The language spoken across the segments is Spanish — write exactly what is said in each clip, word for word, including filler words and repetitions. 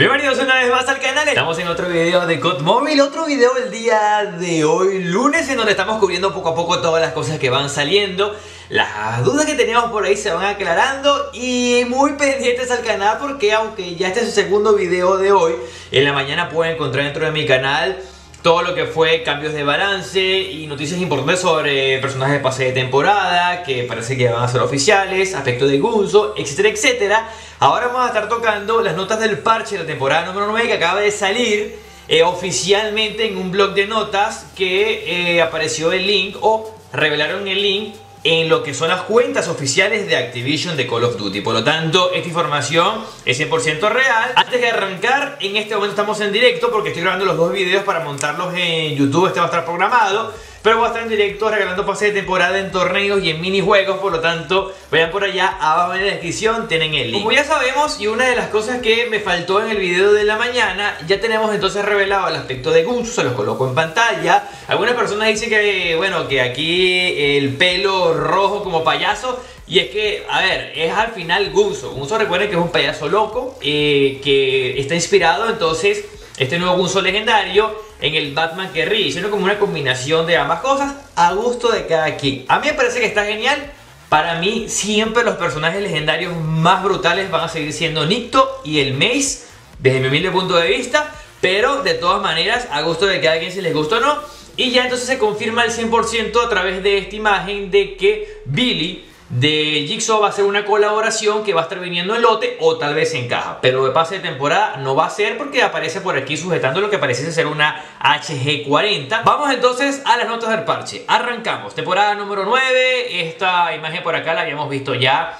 Bienvenidos una vez más al canal, estamos en otro video de C O D Mobile, otro video el día de hoy lunes en donde estamos cubriendo poco a poco todas las cosas que van saliendo. Las dudas que teníamos por ahí se van aclarando y muy pendientes al canal porque aunque ya este es el segundo video de hoy, en la mañana pueden encontrar dentro de mi canal todo lo que fue cambios de balance y noticias importantes sobre personajes de pase de temporada que parece que van a ser oficiales, aspecto de Gunzo, etcétera, etcétera. Ahora vamos a estar tocando las notas del parche de la temporada número nueve que acaba de salir eh, oficialmente en un blog de notas que eh, apareció el link o revelaron el link en lo que son las cuentas oficiales de Activision de Call of Duty. Por lo tanto, esta información es cien por ciento real. Antes de arrancar, en este momento estamos en directo porque estoy grabando los dos videos para montarlos en YouTube. Este va a estar programado, pero voy a estar en directo regalando pases de temporada en torneos y en minijuegos. Por lo tanto, vayan por allá, abajo en la descripción tienen el link. Como ya sabemos, y una de las cosas que me faltó en el video de la mañana, ya tenemos entonces revelado el aspecto de Gunzo. Se los coloco en pantalla. Algunas personas dicen que, bueno, que aquí el pelo rojo como payaso. Y es que, a ver, es al final Gunzo. Gunzo, recuerden que es un payaso loco eh, que está inspirado entonces este nuevo Gunzo legendario en el Batman que ríe, sino como una combinación de ambas cosas a gusto de cada quien. A mí me parece que está genial. Para mí siempre los personajes legendarios más brutales van a seguir siendo Nicto y el Mace, desde mi humilde punto de vista, pero de todas maneras a gusto de cada quien si les gusta o no. Y ya entonces se confirma al cien por ciento a través de esta imagen de que Billy de Gixo va a ser una colaboración que va a estar viniendo en lote o tal vez en caja, pero de pase de temporada no va a ser porque aparece por aquí sujetando lo que parece ser una H G cuarenta. Vamos entonces a las notas del parche. Arrancamos, temporada número nueve. Esta imagen por acá la habíamos visto ya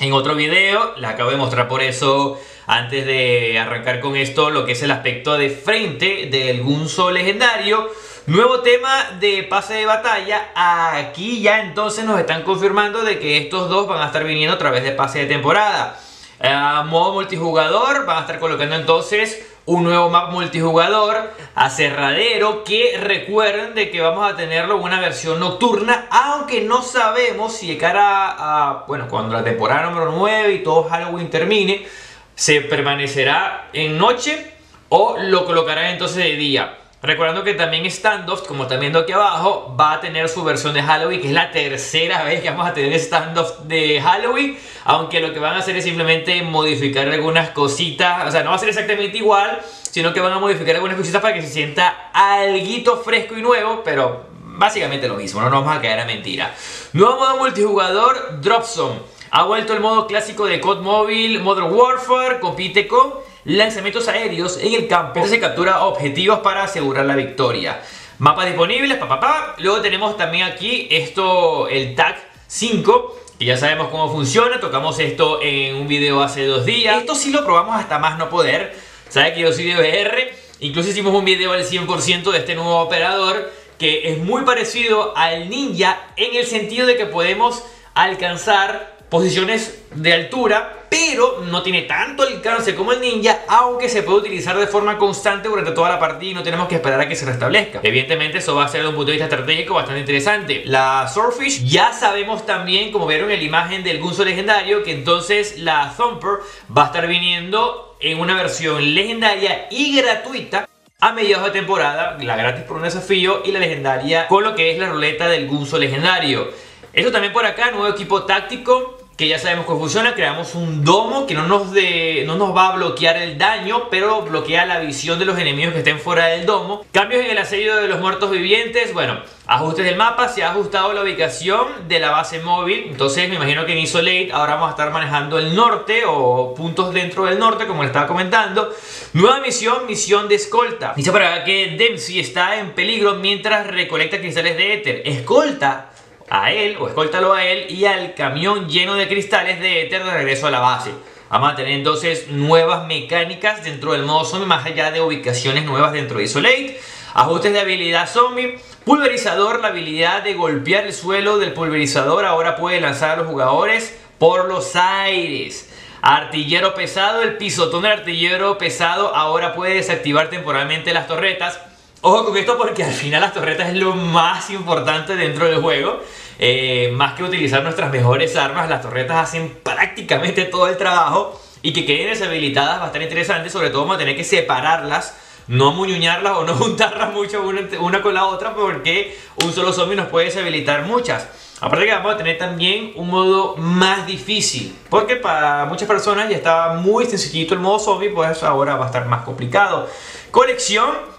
en otro video, la acabo de mostrar por eso antes de arrancar con esto, lo que es el aspecto de frente del Gunzo legendario. Nuevo tema de pase de batalla. Aquí ya entonces nos están confirmando de que estos dos van a estar viniendo a través de pase de temporada. A modo multijugador van a estar colocando entonces un nuevo map multijugador, aserradero, que recuerden de que vamos a tenerlo en una versión nocturna, aunque no sabemos si de cara a, a bueno, cuando la temporada número nueve y todo Halloween termine, se permanecerá en noche o lo colocarán entonces de día. Recordando que también Standoff, como están viendo aquí abajo, va a tener su versión de Halloween, que es la tercera vez que vamos a tener Standoff de Halloween. Aunque lo que van a hacer es simplemente modificar algunas cositas, o sea, no va a ser exactamente igual, sino que van a modificar algunas cositas para que se sienta alguito fresco y nuevo, pero básicamente lo mismo, no nos vamos a caer a mentira. Nuevo modo multijugador, Drop Zone. Ha vuelto el modo clásico de C O D Mobile, Modern Warfare, compite con lanzamientos aéreos en el campo. Se captura objetivos para asegurar la victoria. Mapas disponibles, papá. Pa, pa. Luego tenemos también aquí esto, el TAC cinco, que ya sabemos cómo funciona. Tocamos esto en un video hace dos días. Esto sí lo probamos hasta más no poder. Saben que yo soy de V R. Incluso hicimos un video al cien por ciento de este nuevo operador, que es muy parecido al Ninja en el sentido de que podemos alcanzar posiciones de altura, pero no tiene tanto alcance como el Ninja, aunque se puede utilizar de forma constante durante toda la partida y no tenemos que esperar a que se restablezca. Evidentemente eso va a ser de un punto de vista estratégico bastante interesante. La Swordfish, ya sabemos también, como vieron en la imagen del Gunzo legendario, que entonces la Thumper va a estar viniendo en una versión legendaria y gratuita a mediados de temporada, la gratis por un desafío y la legendaria con lo que es la ruleta del Gunzo legendario. Eso también por acá, nuevo equipo táctico, que ya sabemos cómo funciona. Creamos un domo que no nos, de, no nos va a bloquear el daño, pero bloquea la visión de los enemigos que estén fuera del domo. Cambios en el asedio de los muertos vivientes. Bueno, ajustes del mapa. Se ha ajustado la ubicación de la base móvil. Entonces me imagino que en Isolate ahora vamos a estar manejando el norte o puntos dentro del norte, como les estaba comentando. Nueva misión, misión de escolta. Dice por acá que Dempsey está en peligro mientras recolecta cristales de éter. Escolta a él, o escóltalo a él y al camión lleno de cristales de éter de regreso a la base. Vamos a tener entonces nuevas mecánicas dentro del modo zombie, más allá de ubicaciones nuevas dentro de Isolate. Ajustes de habilidad zombie. Pulverizador, la habilidad de golpear el suelo del pulverizador ahora puede lanzar a los jugadores por los aires. Artillero pesado, el pisotón del artillero pesado ahora puede desactivar temporalmente las torretas. Ojo con esto porque al final las torretas es lo más importante dentro del juego. Eh, más que utilizar nuestras mejores armas, las torretas hacen prácticamente todo el trabajo. y que queden deshabilitadas va a estar interesante. Sobre todo vamos a tener que separarlas, no muñuñarlas o no juntarlas mucho una, una con la otra, porque un solo zombie nos puede deshabilitar muchas. Aparte que vamos a tener también un modo más difícil, porque para muchas personas ya estaba muy sencillito el modo zombie, pues ahora va a estar más complicado. Colección.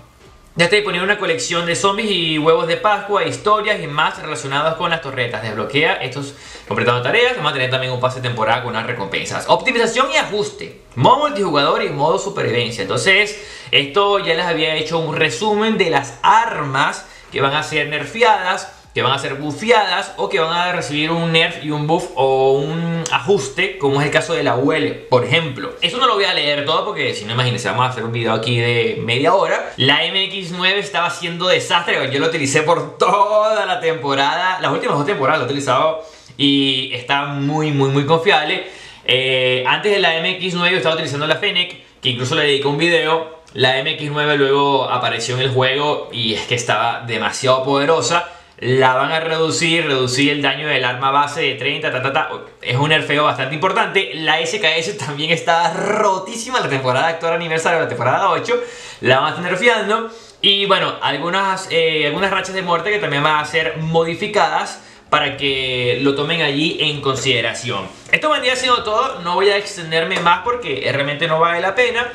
Ya está disponible una colección de zombies y huevos de Pascua, historias y más relacionadas con las torretas. Desbloquea estos completando tareas. Vamos a tener también un pase de temporada con unas recompensas. Optimización y ajuste. Modo multijugador y modo supervivencia. Entonces, esto ya les había hecho un resumen de las armas que van a ser nerfeadas, que van a ser bufeadas o que van a recibir un nerf y un buff o un ajuste, como es el caso de la U L, por ejemplo. Eso no lo voy a leer todo porque si no, imagínense, vamos a hacer un video aquí de media hora. La M X nueve estaba haciendo desastre, yo lo utilicé por toda la temporada, las últimas dos temporadas lo he utilizado y está muy muy muy confiable. Eh, antes de la M X nueve yo estaba utilizando la Fennec, que incluso le dediqué un video. La M X nueve luego apareció en el juego y es que estaba demasiado poderosa. La van a reducir, reducir el daño del arma base de treinta, ta, ta, ta. Es un nerfeo bastante importante. La S K S también está rotísima. La temporada actual aniversario, la temporada ocho, la van a estar nerfeando. Y bueno, algunas, eh, algunas rachas de muerte que también van a ser modificadas para que lo tomen allí en consideración. Esto vendría siendo todo, no voy a extenderme más porque realmente no vale la pena.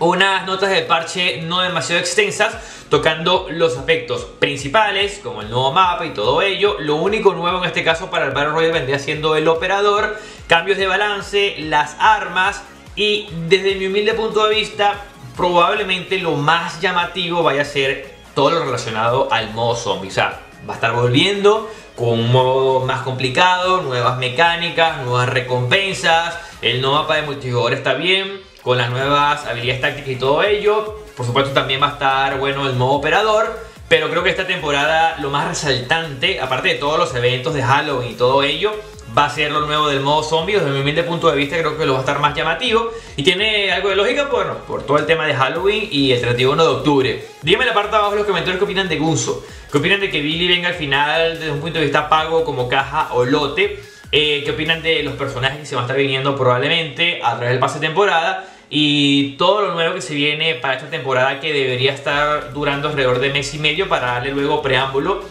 Unas notas de parche no demasiado extensas, tocando los aspectos principales, como el nuevo mapa y todo ello. Lo único nuevo en este caso para el Battle Royale vendría siendo el operador, cambios de balance, las armas y, desde mi humilde punto de vista, probablemente lo más llamativo vaya a ser todo lo relacionado al modo zombie. O sea, va a estar volviendo con un modo más complicado, nuevas mecánicas, nuevas recompensas, el nuevo mapa de multijugador está bien, con las nuevas habilidades tácticas y todo ello. Por supuesto también va a estar bueno el modo operador, pero creo que esta temporada lo más resaltante, aparte de todos los eventos de Halloween y todo ello, va a ser lo nuevo del modo zombie. Desde mi humilde punto de vista creo que lo va a estar más llamativo y tiene algo de lógica, bueno, por todo el tema de Halloween y el treinta y uno de octubre. Díganme en la parte de abajo los comentarios qué opinan de Gunzo, qué opinan de que Billy venga al final desde un punto de vista pago como caja o lote, eh, qué opinan de los personajes que se van a estar viniendo probablemente a través del pase de temporada y todo lo nuevo que se viene para esta temporada, que debería estar durando alrededor de mes y medio para darle luego preámbulo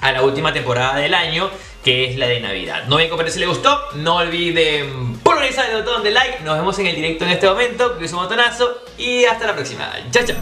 a la última temporada del año, que es la de Navidad. No voy a comentar si les gustó, no olviden pulverizar el botón de like. Nos vemos en el directo en este momento, que es un botonazo y hasta la próxima. Chao, chao.